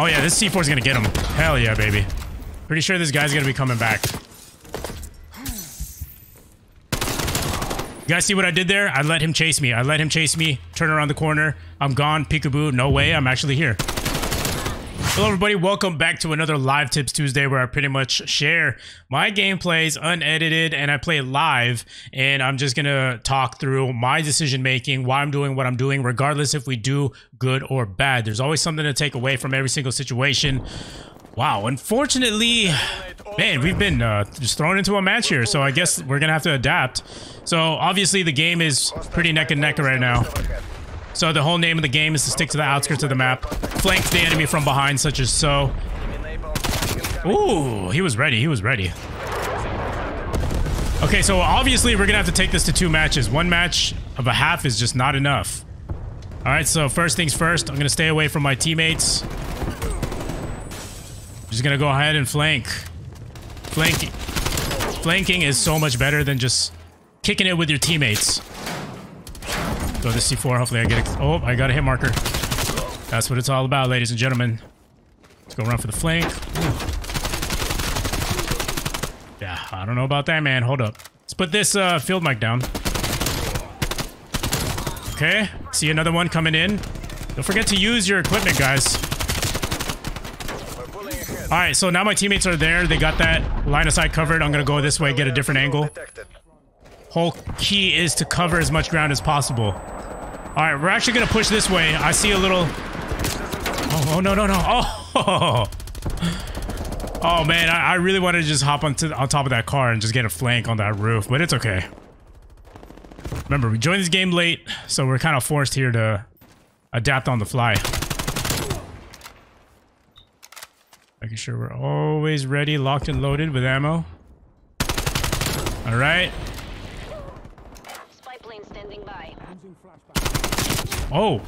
Oh yeah, this C4 is gonna get him. Hell yeah, baby. Pretty sure this guy's gonna be coming back. You guys see what I did there? I let him chase me. I let him chase me. Turn around the corner. I'm gone. Peekaboo. No way. I'm actually here. Hello everybody, welcome back to another Live Tips Tuesday where I pretty much share my gameplays unedited and I play live, and I'm just gonna talk through my decision making, why I'm doing what I'm doing, regardless if we do good or bad. There's always something to take away from every single situation. Wow, unfortunately, man, we've been just thrown into a match here, so I guess we're gonna have to adapt. So obviously the game is pretty neck and neck right now. So the whole name of the game is to stick to the outskirts of the map, flank the enemy from behind, such as so. Ooh, he was ready. He was ready. Okay, so obviously we're gonna have to take this to two matches. One match of a half is just not enough. All right, so first things first, I'm gonna stay away from my teammates. Just gonna go ahead and flank. Flanking is so much better than just kicking it with your teammates. Throw the C4, hopefully I get it. Oh, I got a hit marker. That's what it's all about, ladies and gentlemen. Let's go around for the flank. Ooh. Yeah, I don't know about that, man. Hold up. Let's put this field mic down. Okay, see another one coming in. Don't forget to use your equipment, guys. All right, so now my teammates are there. They got that line of sight covered. I'm going to go this way, get a different angle. Whole key is to cover as much ground as possible. All right, we're actually gonna push this way. I see a little. Oh, oh no no no! Oh, oh man, I really wanted to just hop on top of that car and just get a flank on that roof, but it's okay. Remember, we joined this game late, so we're kind of forced here to adapt on the fly. Making sure we're always ready, locked and loaded with ammo. All right. Oh,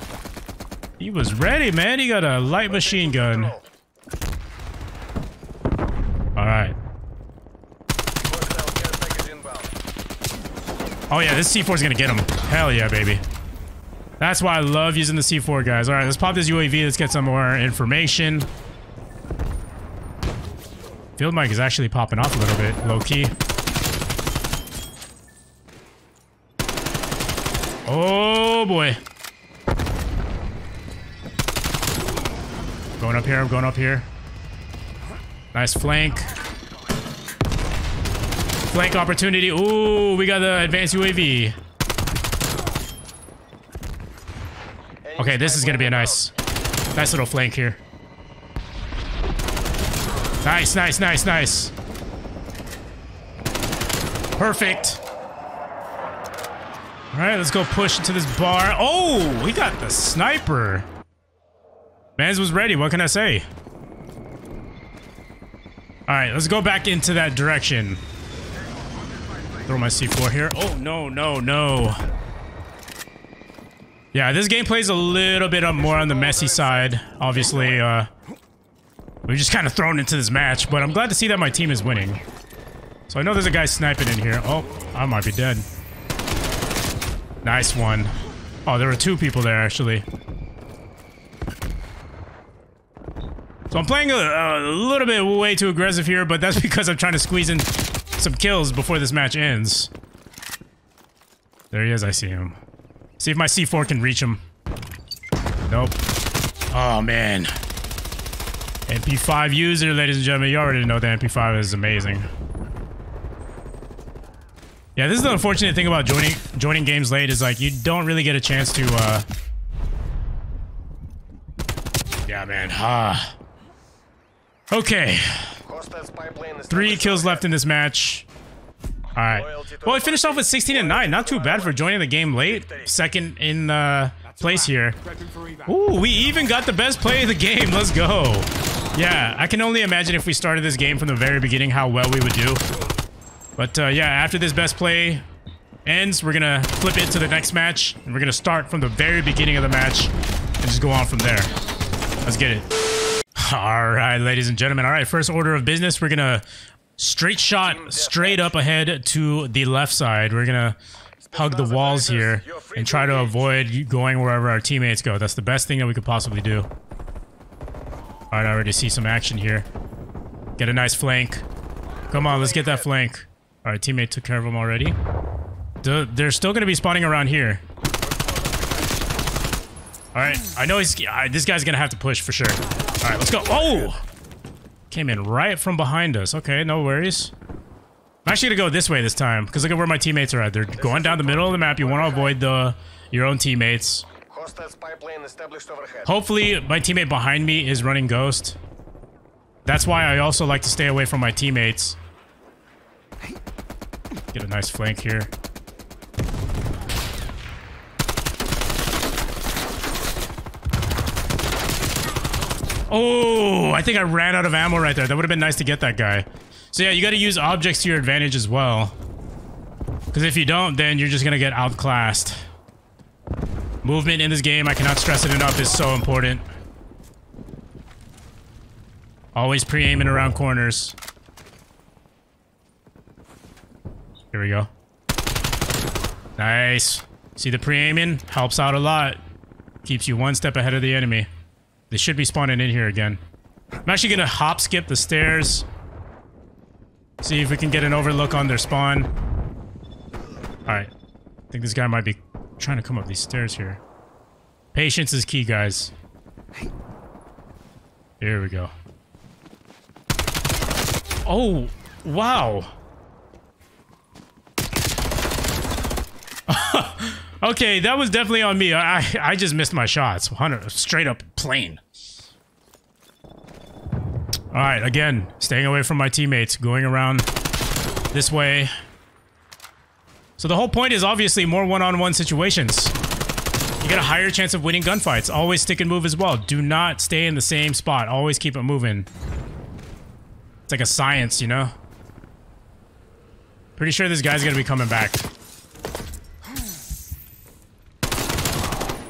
he was ready, man. He got a light machine gun. All right. Oh yeah, this C4 is gonna get him. Hell yeah, baby. That's why I love using the C4, guys. All right, let's pop this UAV. Let's get some more information. Field mic is actually popping off a little bit, low key. Oh boy. Going up here, I'm going up here. Nice flank. Flank opportunity. Ooh, we got the advanced UAV. Okay, this is gonna be a nice little flank here. Nice, nice, nice, nice. Perfect. All right, let's go push into this bar. Oh, we got the sniper. Mans was ready, what can I say? Alright, let's go back into that direction. Throw my C4 here. Oh, no, no, no. Yeah, this game plays a little bit more on the messy side. Obviously, we're just kind of thrown into this match, but I'm glad to see that my team is winning. So I know there's a guy sniping in here. Oh, I might be dead. Nice one. Oh, there were two people there, actually. So I'm playing a little bit way too aggressive here, but that's because I'm trying to squeeze in some kills before this match ends. There he is, I see him. See if my C4 can reach him. Nope. Oh, man. MP5 user, ladies and gentlemen. You already know the MP5 is amazing. Yeah, this is the unfortunate thing about joining games late is, like, you don't really get a chance to, Yeah, man. Ah. Okay, 3 kills left in this match. All right. Well, we finished off with 16-9. Not too bad for joining the game late. Second in place here. Ooh, we even got the best play of the game. Let's go. Yeah, I can only imagine if we started this game from the very beginning how well we would do. But yeah, after this best play ends, we're gonna flip it to the next match, and we're gonna start from the very beginning of the match and just go on from there. Let's get it. All right, ladies and gentlemen. All right, first order of business. We're going to straight shot straight up ahead to the left side. We're going to hug the walls here and try to avoid going wherever our teammates go. That's the best thing that we could possibly do. Alright, I already see some action here. Get a nice flank. Come on, let's get that flank. Alright, teammate took care of him already. They're still gonna be spawning around here. Alright, I know he's... this guy's gonna have to push for sure. Alright, let's go. Oh! Came in right from behind us. Okay, no worries. I'm actually gonna go this way this time, because look at where my teammates are at. They're going down the middle of the map. You want to avoid your own teammates. Hopefully, my teammate behind me is running Ghost. That's why I also like to stay away from my teammates. Get a nice flank here. Oh, I think I ran out of ammo right there. That would have been nice to get that guy. So yeah, you got to use objects to your advantage as well. Because if you don't, then you're just going to get outclassed. Movement in this game, I cannot stress it enough, is so important. Always pre-aiming around corners. Here we go. Nice. See, the pre-aiming helps out a lot. Keeps you one step ahead of the enemy. They should be spawning in here again. I'm actually gonna hop skip the stairs. See if we can get an overlook on their spawn. Alright. I think this guy might be trying to come up these stairs here. Patience is key, guys. Here we go. Oh, wow. Okay, that was definitely on me. I just missed my shots. 100 straight up plain. All right, again, staying away from my teammates, going around this way. So the whole point is obviously more one-on-one situations. You get a higher chance of winning gunfights. Always stick and move as well. Do not stay in the same spot. Always keep it moving. It's like a science, you know? Pretty sure this guy's gonna be coming back.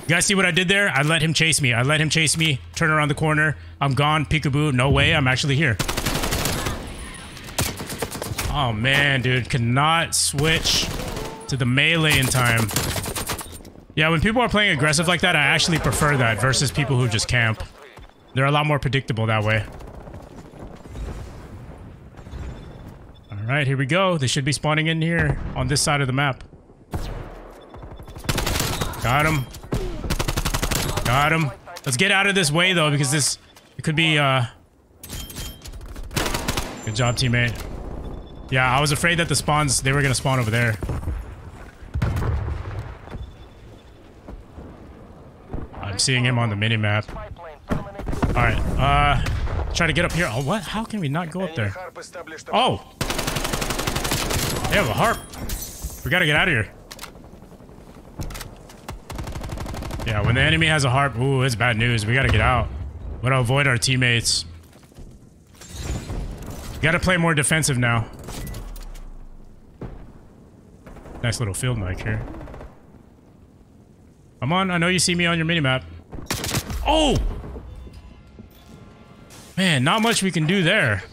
You guys see what I did there? I let him chase me. I let him chase me. Turn around the corner. I'm gone. Peekaboo. No way. I'm actually here. Oh, man, dude. Cannot switch to the melee in time. Yeah, when people are playing aggressive like that, I actually prefer that versus people who just camp. They're a lot more predictable that way. All right, here we go. They should be spawning in here on this side of the map. Got him. Got him. Let's get out of this way, though, because this... It could be, Good job, teammate. Yeah, I was afraid that the spawns... They were gonna spawn over there. I'm seeing him on the minimap. Alright, try to get up here. Oh, what? How can we not go up there? Oh! They have a harp. We gotta get out of here. Yeah, when the enemy has a harp, ooh, it's bad news. We gotta get out. We gotta avoid our teammates. We gotta play more defensive now. Nice little field mic here. Come on, I know you see me on your minimap. Oh! Man, not much we can do there.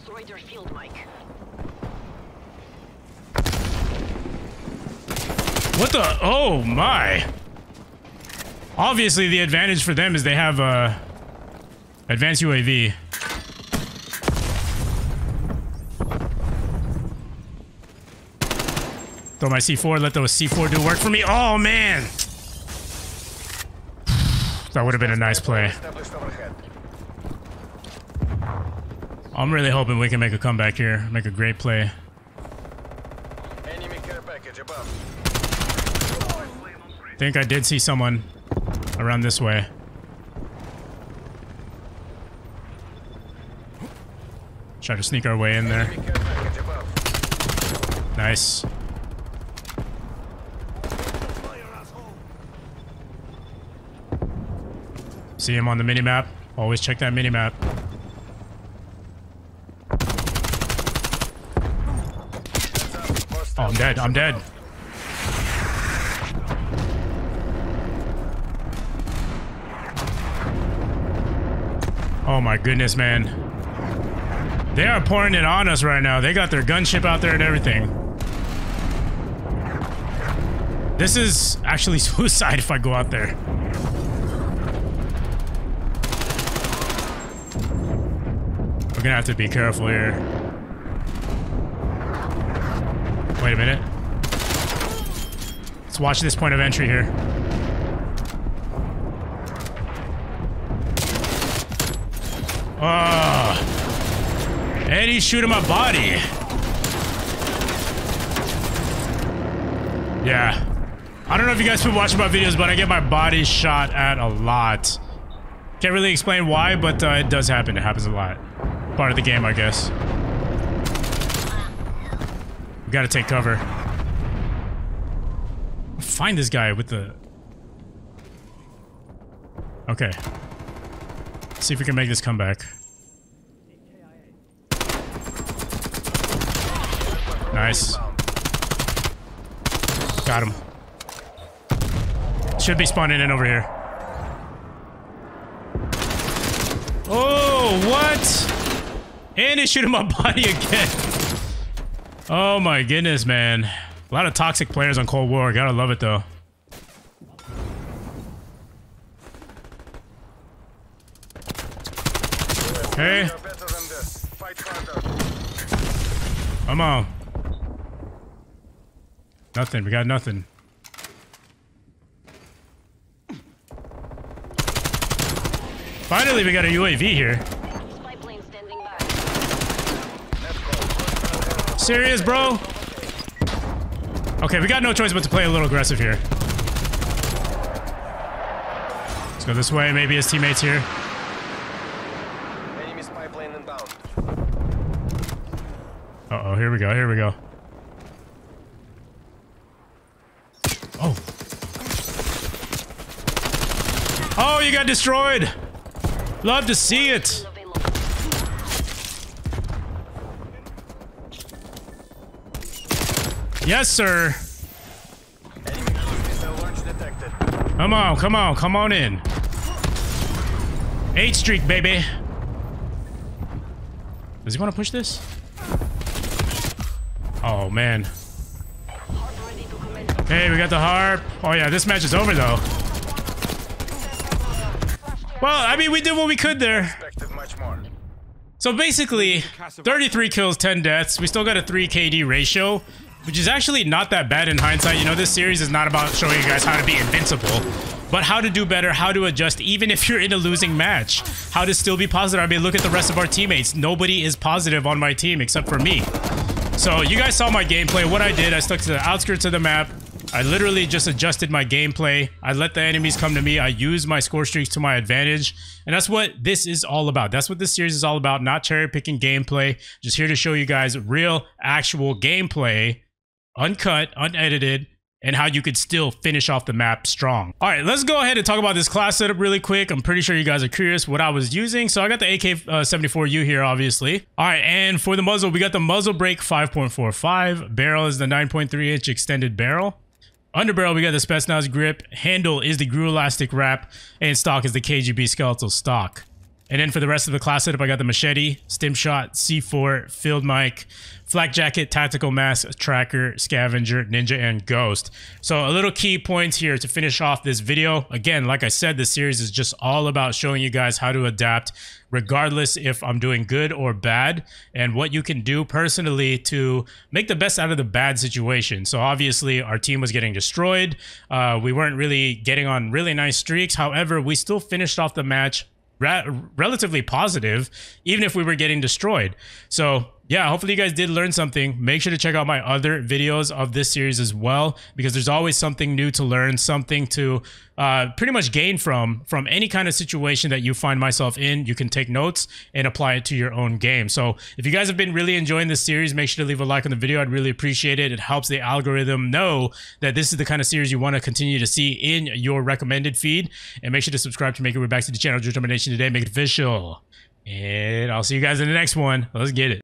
What the? Oh my! Obviously, the advantage for them is they have advanced UAV. Throw my C4, let those C4 do work for me. Oh, man! That would have been a nice play. I'm really hoping we can make a comeback here. Make a great play. I think I did see someone. Around this way. Try to sneak our way in there. Nice. See him on the minimap. Always check that minimap. Oh, I'm dead. I'm dead. Oh my goodness, man. They are pouring it on us right now. They got their gunship out there and everything. This is actually suicide if I go out there. gonna have to be careful here. Wait a minute. Let's watch this point of entry here. Oh, Eddie's shooting my body. Yeah. I don't know if you guys have been watching my videos, but I get my body shot at a lot. Can't really explain why, but it does happen. It happens a lot. Part of the game, I guess. We gotta take cover. Find this guy with the... Okay. Let's see if we can make this comeback. Nice. Got him. Should be spawning in over here. Oh, what? And it's shooting my body again. Oh my goodness, man. A lot of toxic players on Cold War. Gotta love it, though. Okay. Come on. Nothing. We got nothing. Finally, we got a UAV here. Serious, bro? Okay, we got no choice but to play a little aggressive here. Let's go this way. Maybe his teammates here. Uh-oh, here we go. Here we go. Oh. Oh, you got destroyed. Love to see it. Yes, sir. Come on, come on, come on in. 8-streak, baby. Does he want to push this? Oh, man. Hey, we got the harp. Oh, yeah, this match is over, though. Well, I mean, we did what we could there. So basically, 33 kills, 10 deaths. We still got a 3 KD ratio, which is actually not that bad in hindsight. You know, this series is not about showing you guys how to be invincible, but how to do better, how to adjust, even if you're in a losing match. How to still be positive. I mean, look at the rest of our teammates. Nobody is positive on my team except for me. So you guys saw my gameplay, what I did. I stuck to the outskirts of the map. I literally just adjusted my gameplay. I let the enemies come to me. I used my score streaks to my advantage. And that's what this is all about. That's what this series is all about. Not cherry picking gameplay. Just here to show you guys real, actual gameplay. Uncut, unedited. And how you could still finish off the map strong. All right, let's go ahead and talk about this class setup really quick. I'm pretty sure you guys are curious what I was using. So I got the AK-74U here, obviously. All right, and for the muzzle, we got the muzzle brake 5.45. Barrel is the 9.3-inch extended barrel. Underbarrel, we got the Spetsnaz grip. Handle is the Gruelastic wrap. And stock is the KGB skeletal stock. And then for the rest of the class setup, I got the machete, stim shot, C4, field mic, flak jacket, tactical mask, tracker, scavenger, ninja, and ghost. So a little key points here to finish off this video. Again, like I said, this series is just all about showing you guys how to adapt, regardless if I'm doing good or bad, and what you can do personally to make the best out of the bad situation. So obviously, our team was getting destroyed. We weren't really getting on really nice streaks. However, we still finished off the match relatively positive, even if we were getting destroyed. So yeah, hopefully you guys did learn something. Make sure to check out my other videos of this series as well, because there's always something new to learn, something to pretty much gain from any kind of situation that you find myself in. You can take notes and apply it to your own game. So if you guys have been really enjoying this series, make sure to leave a like on the video. I'd really appreciate it. It helps the algorithm know that this is the kind of series you want to continue to see in your recommended feed. And make sure to subscribe to make your way back to the channel. Determination today, make it official. And I'll see you guys in the next one. Let's get it.